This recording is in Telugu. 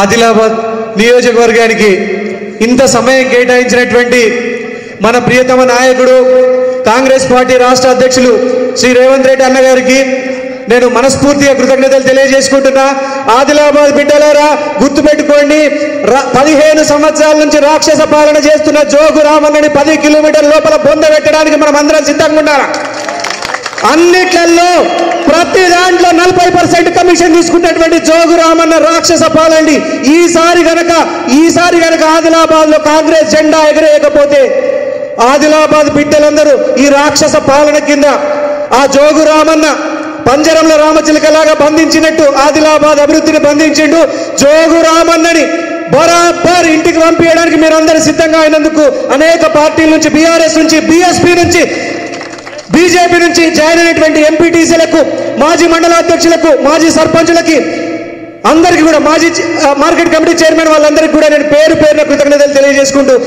ఆదిలాబాద్ నియోజకవర్గానికి ఇంత సమయం కేటాయించినటువంటి మన ప్రియతమ నాయకుడు కాంగ్రెస్ పార్టీ రాష్ట్ర అధ్యక్షులు శ్రీ రేవంత్ రెడ్డి అన్న గారికి నేను మనస్ఫూర్తిగా కృతజ్ఞతలు తెలియజేసుకుంటున్నా। ఆదిలాబాద్ బిడ్డలారా గుర్తుపెట్టుకోండి, 15 సంవత్సరాల నుంచి రాక్షస పాలన చేస్తున్న జోగు రామన్నని 10 కిలోమీటర్ల లోపల బొందబెట్టడానికి మనం అందరం సిద్ధంగా ఉండాలి। అన్నిట్లలో ప్రతి దాంట్లో 40% కమిషన్ తీసుకున్నటువంటి జోగు రామన్న రాక్షస పాలండి। ఈసారి గనక ఆదిలాబాద్ లో కాంగ్రెస్ జెండా ఎగరేయకపోతే ఆదిలాబాద్ బిడ్డలందరూ ఈ రాక్షస పాలన కింద ఆ జోగు రామన్న పంజరంలో రామచిలకలాగా బంధించినట్టు ఆదిలాబాద్ అభివృద్ధిని బంధించిండు। జోగు రామన్నని బరాబర్ ఇంటికి పంపించడానికి మీరందరూ సిద్ధంగా అయినందుకు అనేక పార్టీల నుంచి బీఆర్ఎస్ నుంచి బీఎస్పీ నుంచి బీజేపీ నుంచి జాయిన్ అయినటువంటి ఎంపీటీసీలకు మాజీ మండలాధ్యక్షులకు మాజీ సర్పంచులకి అందరికీ కూడా మాజీ మార్కెట్ కమిటీ చైర్మన్ వాళ్ళందరికీ కూడా నేను పేరు పేరున కృతజ్ఞతలు తెలియజేసుకుంటూ